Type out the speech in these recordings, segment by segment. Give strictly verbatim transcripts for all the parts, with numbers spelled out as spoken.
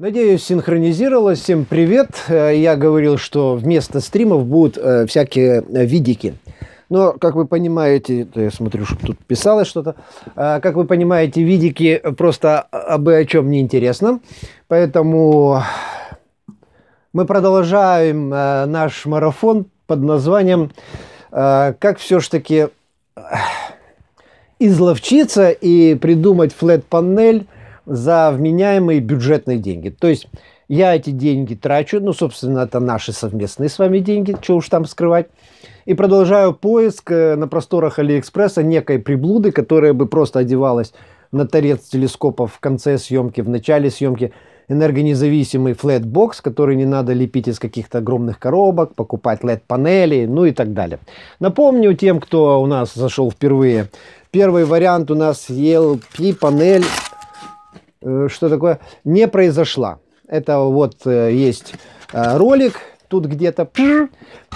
Надеюсь, синхронизировалось. Всем привет. Я говорил, что вместо стримов будут всякие видики. Но, как вы понимаете, я смотрю, что тут писалось что-то. Как вы понимаете, видики просто обо о чем не интересно. Поэтому мы продолжаем наш марафон под названием «Как все ж таки изловчиться и придумать флэт-панель за вменяемые бюджетные деньги». То есть я эти деньги трачу, ну, собственно, это наши совместные с вами деньги, что уж там скрывать, и продолжаю поиск на просторах Алиэкспресса некой приблуды, которая бы просто одевалась на торец телескопа в конце съемки, в начале съемки, энергонезависимый флэт-бокс, который не надо лепить из каких-то огромных коробок, покупать лед-панели, ну и так далее. Напомню тем, кто у нас зашел впервые, первый вариант у нас и эл пи-панель. Что такое? Не произошла. Это вот э, есть э, ролик, тут где-то,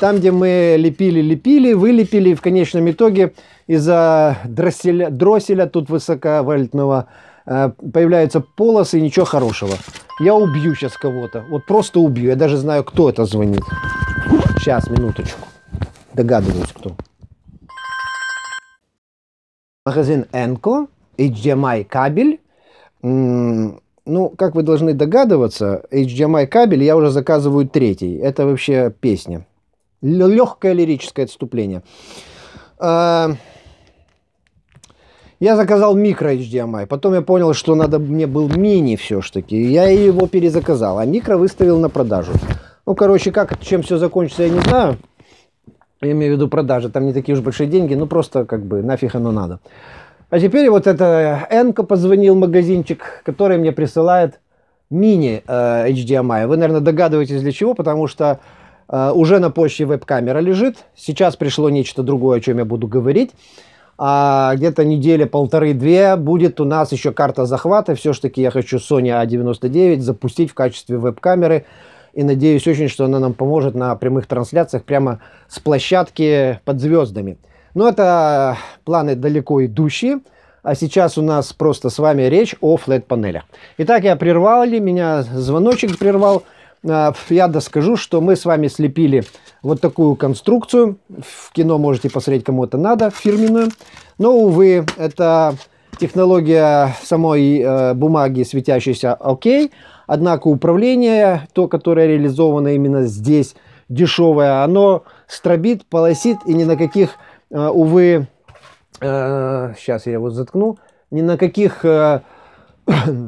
там, где мы лепили-лепили, вылепили, в конечном итоге из-за дросселя, дросселя, тут высоковольтного, э, появляются полосы, ничего хорошего. Я убью сейчас кого-то, вот просто убью, я даже знаю, кто это звонит. Сейчас, минуточку, догадываюсь, кто. Магазин Энко, эйч ди эм ай кабель. Ну, как вы должны догадываться, эйч ди эм ай кабель я уже заказываю третий. Это вообще песня. Легкое лирическое отступление. Я заказал микро эйч ди эм ай. Потом я понял, что надо мне был мини все ж таки. Я его перезаказал, а микро выставил на продажу. Ну, короче, как, чем все закончится, я не знаю. Я имею в виду продажи. Там не такие уж большие деньги. Ну, просто как бы нафиг оно надо. А теперь вот это Энко позвонил, магазинчик, который мне присылает мини э, эйч ди эм ай. Вы, наверное, догадываетесь для чего, потому что э, уже на почте веб-камера лежит. Сейчас пришло нечто другое, о чем я буду говорить. А где-то недели полторы-две будет у нас еще карта захвата. Все ж таки я хочу Sony а девяносто девять запустить в качестве веб-камеры. И надеюсь очень, что она нам поможет на прямых трансляциях прямо с площадки под звездами. Но это планы далеко идущие, а сейчас у нас просто с вами речь о флэт-панелях. Итак, я прервал, меня звоночек прервал. Я доскажу, что мы с вами слепили вот такую конструкцию. В кино можете посмотреть, кому это надо, фирменную. Но, увы, это технология самой бумаги, светящейся, окей. Однако управление, то, которое реализовано именно здесь, дешевое, оно стробит, полосит и ни на каких... Uh, увы, uh, сейчас я его заткну, ни на каких uh,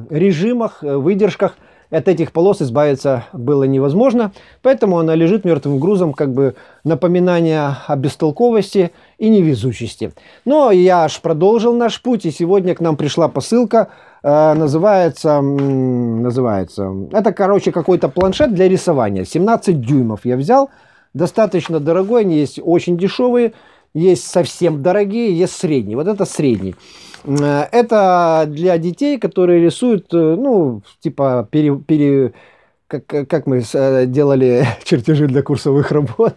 режимах, выдержках от этих полос избавиться было невозможно, поэтому она лежит мертвым грузом, как бы напоминание о бестолковости и невезучести. Но я аж продолжил наш путь, и сегодня к нам пришла посылка, uh, называется, называется, это, короче, какой-то планшет для рисования, семнадцать дюймов я взял, достаточно дорогой, они есть очень дешевые, есть совсем дорогие, есть средний. Вот это средний. Это для детей, которые рисуют, ну, типа, пере, пере, как, как мы делали чертежи для курсовых работ,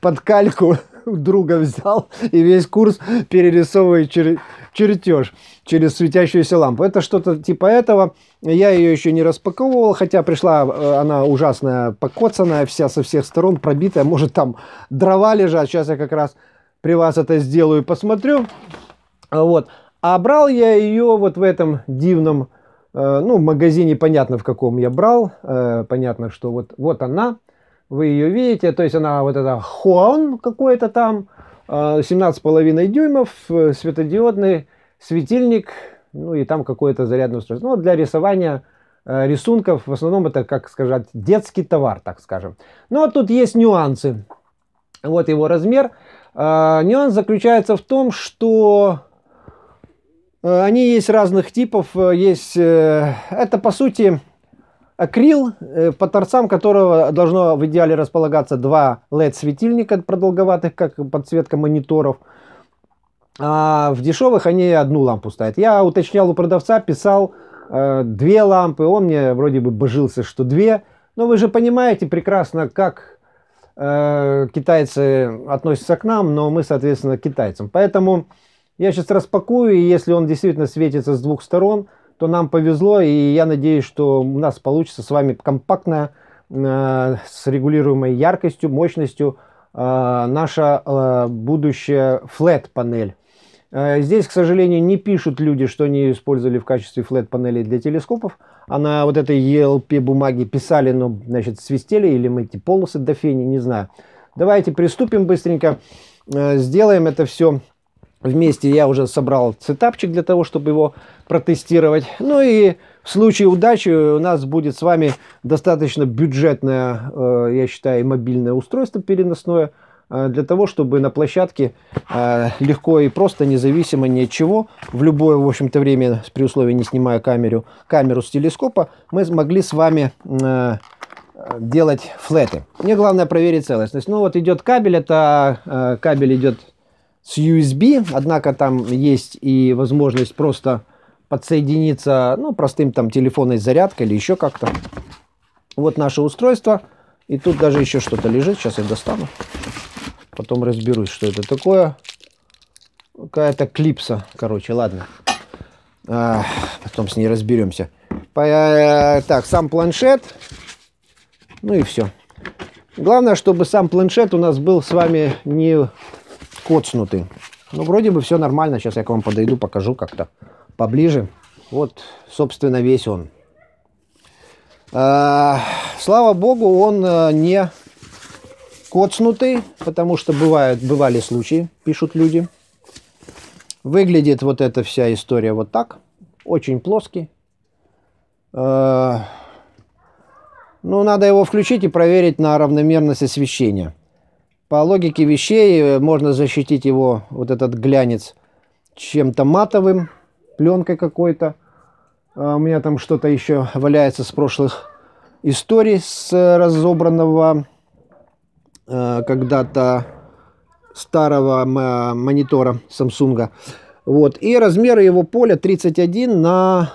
под кальку друга взял и весь курс перерисовывает чер, чертеж через светящуюся лампу. Это что-то типа этого. Я ее еще не распаковывал, хотя пришла она ужасная, покоцанная, вся со всех сторон, пробитая. Может, там дрова лежат. Сейчас я как раз... при вас это сделаю и посмотрю. Вот. А брал я ее вот в этом дивном, э, ну, магазине, понятно, в каком я брал. Э, понятно, что вот, вот она, вы ее видите. То есть она вот эта Хунон какой-то там, э, семнадцать с половиной дюймов, э, светодиодный светильник, ну и там какое-то зарядное устройство. Ну, для рисования э, рисунков, в основном это, как сказать, детский товар, так скажем. Но тут есть нюансы. Вот его размер. Uh, нюанс заключается в том, что uh, они есть разных типов. Uh, есть, uh, это, по сути, акрил, uh, по торцам которого должно в идеале располагаться два лед-светильника продолговатых, как подсветка мониторов. А в дешевых они одну лампу ставят. Я уточнял у продавца, писал uh, две лампы. Он мне вроде бы божился, что две. Но вы же понимаете прекрасно, как... китайцы относятся к нам, но мы, соответственно, к китайцам. Поэтому я сейчас распакую, и если он действительно светится с двух сторон, то нам повезло, и я надеюсь, что у нас получится с вами компактная, э, с регулируемой яркостью, мощностью э, наша э, будущая флэт-панель. Э, здесь, к сожалению, не пишут люди, что они использовали в качестве флэт-панелей для телескопов. А на вот этой и эл пи бумаге писали, ну, значит, свистели, или мы эти полосы до фени, не знаю. Давайте приступим быстренько, э, сделаем это все. Вместе я уже собрал сетапчик для того, чтобы его протестировать. Ну и в случае удачи у нас будет с вами достаточно бюджетное, э, я считаю, мобильное устройство переносное, э, для того, чтобы на площадке э, легко и просто, независимо ни от чего, в любое, в общем-то, время, при условии не снимая камеру, камеру с телескопа, мы могли с вами э, делать флеты. Мне главное проверить целостность. Ну вот идет кабель, это э, кабель идет... с ю эс би, однако там есть и возможность просто подсоединиться, ну, простым там телефонной зарядкой или еще как-то. Вот наше устройство. И тут даже еще что-то лежит. Сейчас я достану. Потом разберусь, что это такое. Какая-то клипса. Короче, ладно. А, потом с ней разберемся. По- так, сам планшет. Ну и все. Главное, чтобы сам планшет у нас был с вами не... коцнутый. Ну, вроде бы все нормально. Сейчас я к вам подойду, покажу как-то поближе. Вот, собственно, весь он. А, слава богу, он не коцнутый, потому что бывают, бывали случаи, пишут люди. Выглядит вот эта вся история вот так. Очень плоский. А, ну, надо его включить и проверить на равномерность освещения. По логике вещей можно защитить его, вот этот глянец, чем-то матовым, пленкой какой-то. У меня там что-то еще валяется с прошлых историй, с разобранного когда-то старого монитора Samsung. Вот. И размеры его поля тридцать один на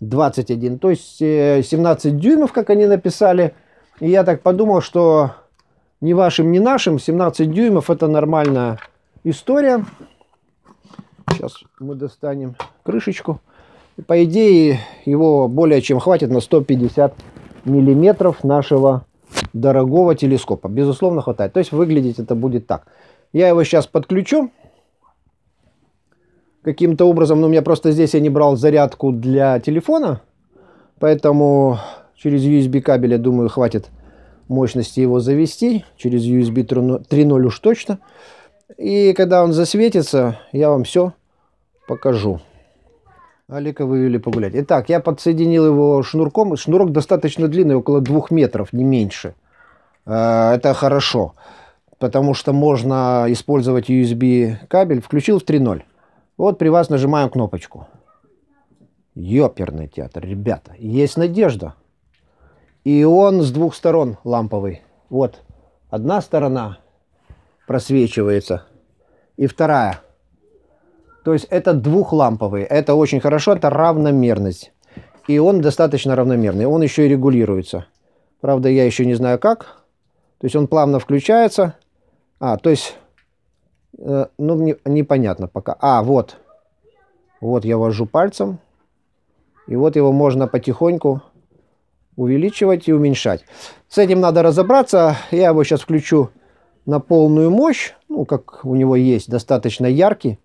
двадцать один, то есть семнадцать дюймов, как они написали. И я так подумал, что... ни вашим, ни нашим. семнадцать дюймов это нормальная история. Сейчас мы достанем крышечку. И, по идее, его более чем хватит на сто пятьдесят миллиметров нашего дорогого телескопа. Безусловно, хватает. То есть выглядеть это будет так. Я его сейчас подключу. Каким-то образом, ну, у меня просто здесь я не брал зарядку для телефона. Поэтому через ю эс би кабель, я думаю, хватит мощности его завести, через ю эс би три ноль уж точно. И когда он засветится, я вам все покажу. Алика вывели погулять. Итак, я подсоединил его шнурком. Шнурок достаточно длинный, около двух метров, не меньше. Это хорошо, потому что можно использовать ю эс би кабель. Включил в три ноль. Вот при вас нажимаем кнопочку. Ёперный театр, ребята. Есть надежда. И он с двух сторон ламповый. Вот одна сторона просвечивается и вторая. То есть это двухламповый. Это очень хорошо, это равномерность. И он достаточно равномерный. Он еще и регулируется. Правда, я еще не знаю как. То есть он плавно включается. А, то есть... Э, ну, мне непонятно пока. А, вот. Вот я вожу пальцем. И вот его можно потихоньку... увеличивать и уменьшать. С этим надо разобраться. Я его сейчас включу на полную мощь. Ну, как у него есть, достаточно яркий.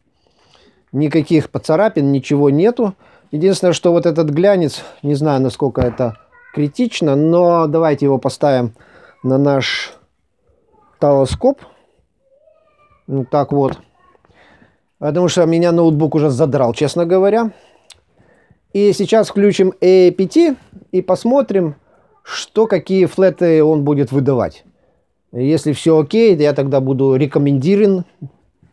Никаких поцарапин, ничего нету. Единственное, что вот этот глянец, не знаю, насколько это критично, но давайте его поставим на наш телескоп. Ну, так вот. Потому что меня ноутбук уже задрал, честно говоря. И сейчас включим эй пи ти и посмотрим, что, какие флеты он будет выдавать. Если все окей, я тогда буду рекомендирован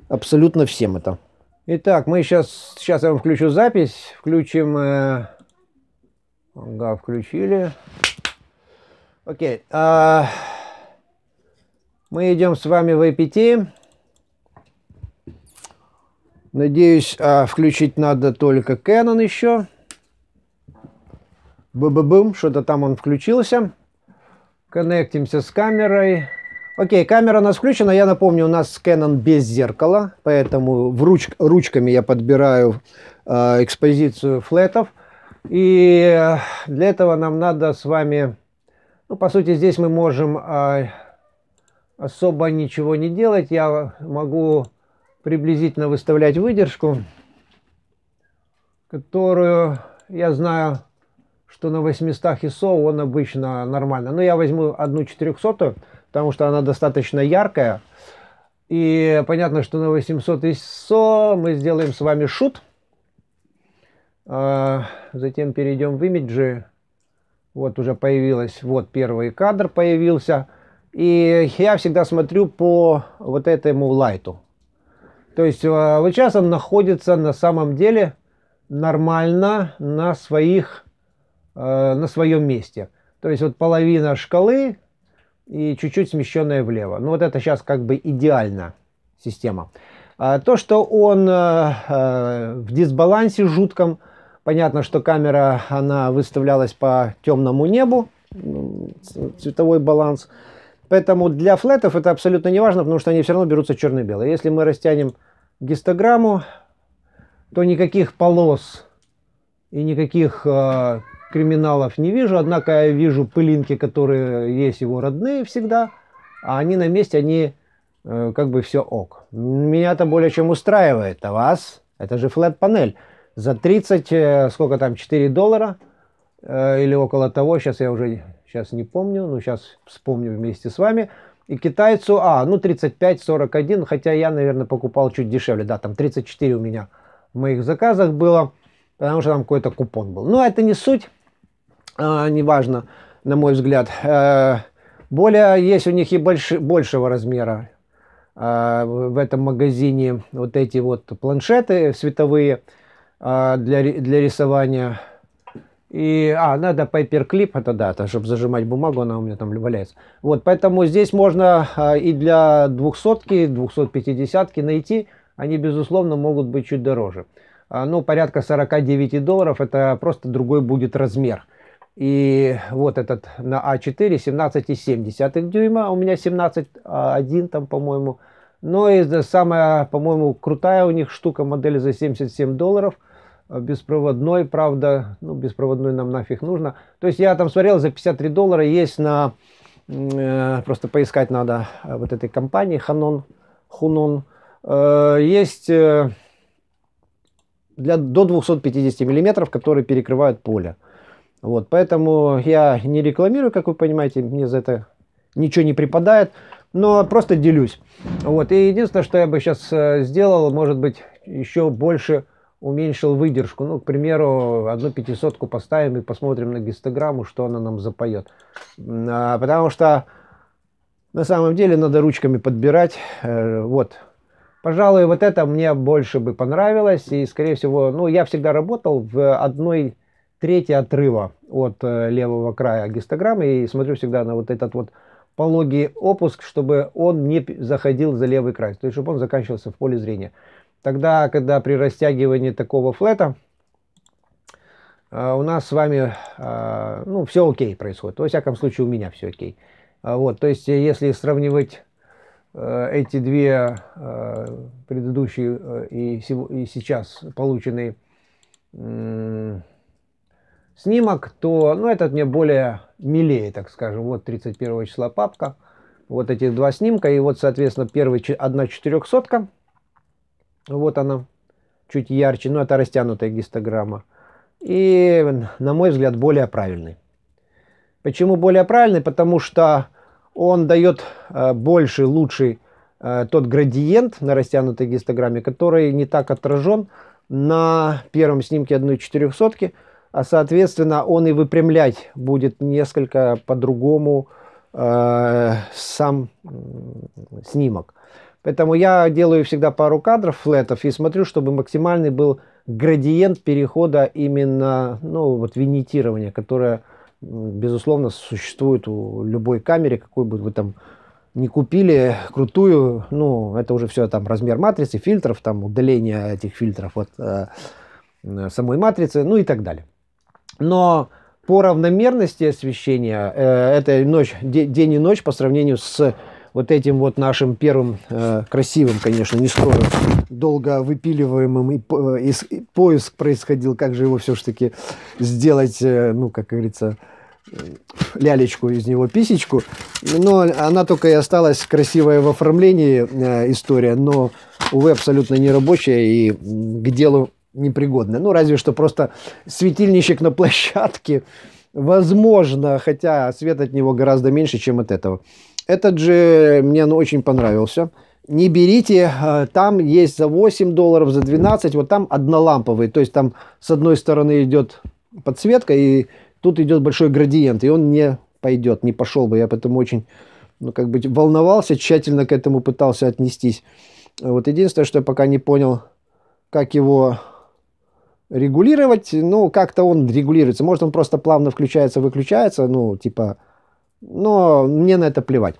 абсолютно всем это. Итак, мы сейчас, сейчас я вам включу запись. Включим... Э, да, включили. Окей. Э, мы идем с вами в эй пи ти. Надеюсь, э, включить надо только Canon еще. Бу-бу-бум, что-то там он включился. Коннектимся с камерой. Окей, камера у нас включена. Я напомню, у нас Canon без зеркала, поэтому в руч ручками я подбираю э, экспозицию флетов. И для этого нам надо с вами, ну, по сути, здесь мы можем а, особо ничего не делать. Я могу приблизительно выставлять выдержку, которую я знаю, что на восьмистах ай эс о он обычно нормально. Но я возьму одну четырехсотую, потому что она достаточно яркая. И понятно, что на восемьсот ай эс о мы сделаем с вами шут. А затем перейдем в имиджи. Вот уже появилось, вот первый кадр появился. И я всегда смотрю по вот этому лайту. То есть вот сейчас он находится на самом деле нормально на своих, на своем месте. То есть вот половина шкалы и чуть-чуть смещенная влево. Ну вот это сейчас как бы идеальная система. То, что он в дисбалансе жутком, понятно, что камера, она выставлялась по темному небу, цветовой баланс. Поэтому для флетов это абсолютно не важно, потому что они все равно берутся черно-белые. Если мы растянем гистограмму, то никаких полос и никаких э, криминалов не вижу. Однако я вижу пылинки, которые есть его родные всегда, а они на месте, они э, как бы все ок. Меня это более чем устраивает. А вас? Это же флэт-панель. За тридцать, э, сколько там, четыре доллара э, или около того, сейчас я уже сейчас не помню, но сейчас вспомню вместе с вами. И китайцу, а, ну тридцать пять сорок один, хотя я, наверное, покупал чуть дешевле. Да, там тридцать четыре у меня в моих заказах было, потому что там какой-то купон был. Но это не суть, а, неважно, на мой взгляд. А, более есть у них и больш, большего размера а, в этом магазине вот эти вот планшеты световые а, для, для рисования. И, а, надо пейперклип, это да, это, чтобы зажимать бумагу, она у меня там валяется. Вот, поэтому здесь можно а, и для двухсотки, двухсот пятидесятки найти. Они, безусловно, могут быть чуть дороже. А, ну, порядка сорока девяти долларов, это просто другой будет размер. И вот этот на а четыре семнадцать и семь десятых дюйма, у меня семнадцать и одна там, по-моему. Но и самая, по-моему, крутая у них штука, модель за семьдесят семь долларов. Беспроводной, правда, ну, беспроводной нам нафиг нужно. То есть я там смотрел, за пятьдесят три доллара есть на... Э, просто поискать надо вот этой компании, Ханон, Хунон. Uh, есть uh, для, до двухсот пятидесяти миллиметров, которые перекрывают поле. Вот, поэтому я не рекламирую, как вы понимаете, мне за это ничего не припадает, но просто делюсь. Вот, и единственное, что я бы сейчас uh, сделал, может быть, еще больше уменьшил выдержку. Ну, к примеру, одну пятисотку поставим и посмотрим на гистограмму, что она нам запоет. Uh, потому что на самом деле надо ручками подбирать. Uh, вот. Пожалуй, вот это мне больше бы понравилось. И, скорее всего, ну, я всегда работал в одной трети отрыва от левого края гистограммы. И смотрю всегда на вот этот вот пологий опуск, чтобы он не заходил за левый край. То есть, чтобы он заканчивался в поле зрения. Тогда, когда при растягивании такого флета, у нас с вами, ну, все окей происходит. Во всяком случае, у меня все окей. Вот, то есть, если сравнивать эти две предыдущие и сейчас полученный снимок, то, ну, этот мне более милее, так скажем. Вот тридцать первого числа папка, вот эти два снимка, и вот, соответственно, первый одна четырехсотка, вот она, чуть ярче, но это растянутая гистограмма, и, на мой взгляд, более правильный. Почему более правильный? Потому что он дает э, больше, лучший э, тот градиент на растянутой гистограмме, который не так отражен на первом снимке одной четырехсотки, а соответственно он и выпрямлять будет несколько по-другому э, сам э, снимок. Поэтому я делаю всегда пару кадров флетов и смотрю, чтобы максимальный был градиент перехода именно, ну, вот винитирования, которое, безусловно, существует у любой камеры, какую бы вы там не купили, крутую. Ну, это уже все там размер матрицы, фильтров, там удаление этих фильтров от э, самой матрицы, ну и так далее. Но по равномерности освещения э, это ночь, день и ночь по сравнению с вот этим вот нашим первым э, красивым, конечно, не скоро, долго выпиливаемым, и, э, и поиск происходил, как же его все-таки сделать, э, ну, как говорится, э, лялечку из него, писечку. Но она только и осталась красивая в оформлении, э, история, но, увы, абсолютно не рабочая и к делу непригодная. Ну, разве что просто светильничек на площадке, возможно, хотя свет от него гораздо меньше, чем от этого. Этот же мне, ну, очень понравился. Не берите, там есть за восемь долларов, за двенадцать, вот там одноламповый. То есть там с одной стороны идет подсветка, и тут идет большой градиент, и он не пойдет, не пошел бы. Я поэтому очень, ну, как бы волновался, тщательно к этому пытался отнестись. Вот единственное, что я пока не понял, как его регулировать. Ну, как-то он регулируется. Может, он просто плавно включается, выключается, ну, типа... Но мне на это плевать.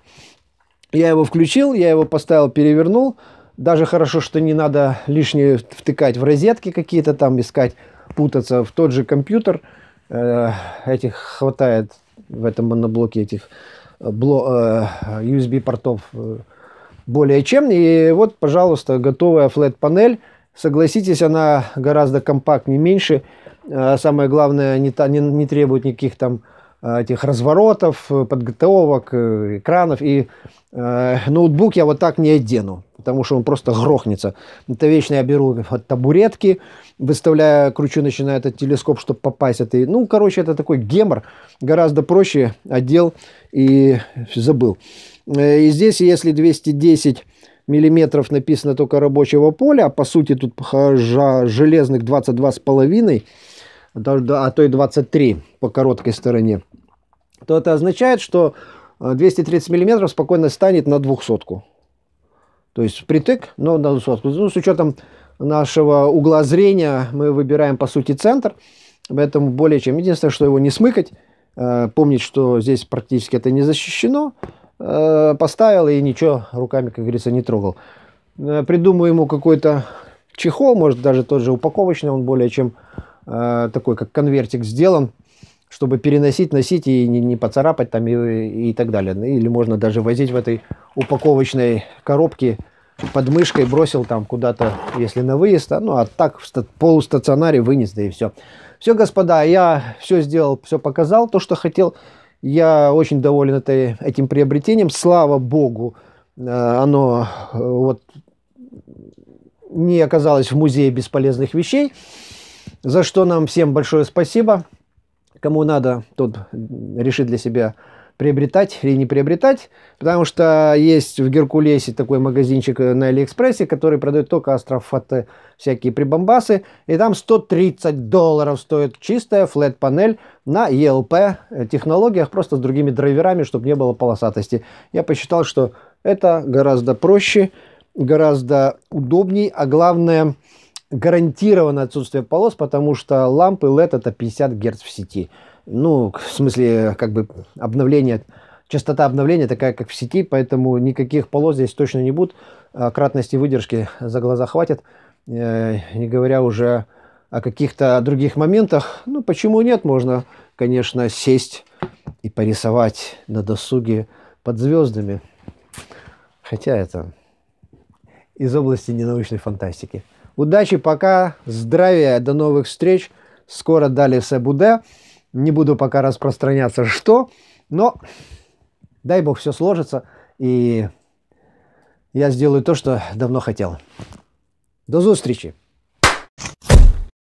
Я его включил, я его поставил, перевернул. Даже хорошо, что не надо лишнее втыкать в розетки какие-то там, искать, путаться. В тот же компьютер э, этих хватает в этом моноблоке, этих э, ю эс би-портов э, более чем. И вот, пожалуйста, готовая флэт-панель. Согласитесь, она гораздо компактнее, меньше. Э, самое главное, не, та, не, не требует никаких там... этих разворотов, подготовок, экранов. И э, ноутбук я вот так не одену, потому что он просто грохнется. Это вечно я беру от табуретки, выставляю, кручу, начинаю этот телескоп, чтобы попасть. Это, ну, короче, это такой гемор. Гораздо проще одел и забыл. И здесь, если двести десять миллиметров написано только рабочего поля, а по сути тут железных двадцать два с половиной, а то и двадцать три по короткой стороне, то это означает, что двести тридцать миллиметров спокойно станет на двухсотку. То есть впритык, но на двухсотку. Ну, с учетом нашего угла зрения мы выбираем, по сути, центр. Поэтому более чем. Единственное, что его не смыкать. Помнить, что здесь практически это не защищено. Поставил и ничего руками, как говорится, не трогал. Придумаю ему какой-то чехол, может, даже тот же упаковочный, он более чем... такой, как конвертик сделан, чтобы переносить, носить и не, не поцарапать там и, и так далее. Или можно даже возить в этой упаковочной коробке под мышкой, бросил там куда-то, если на выезд, ну а так в полустационаре вынес, да и все. Все, господа, я все сделал, все показал, то, что хотел. Я очень доволен этой, этим приобретением. Слава богу, оно вот не оказалось в музее бесполезных вещей. За что нам всем большое спасибо. Кому надо, тот решит для себя, приобретать или не приобретать. Потому что есть в Геркулесе такой магазинчик на Алиэкспрессе, который продает только AstroFate, всякие прибамбасы. И там сто тридцать долларов стоит чистая флэт-панель на и эл пи технологиях, просто с другими драйверами, чтобы не было полосатости. Я посчитал, что это гораздо проще, гораздо удобней, а главное... гарантированно отсутствие полос, потому что лампы лед это пятьдесят герц в сети. Ну, в смысле, как бы обновление, частота обновления такая, как в сети, поэтому никаких полос здесь точно не будет. Кратности выдержки за глаза хватит, не говоря уже о каких-то других моментах. Ну, почему нет? Можно, конечно, сесть и порисовать на досуге под звездами. Хотя это из области ненаучной фантастики. Удачи, пока, здравия, до новых встреч. Скоро далее все будет. Не буду пока распространяться, что, но дай бог все сложится, и я сделаю то, что давно хотел. До встречи!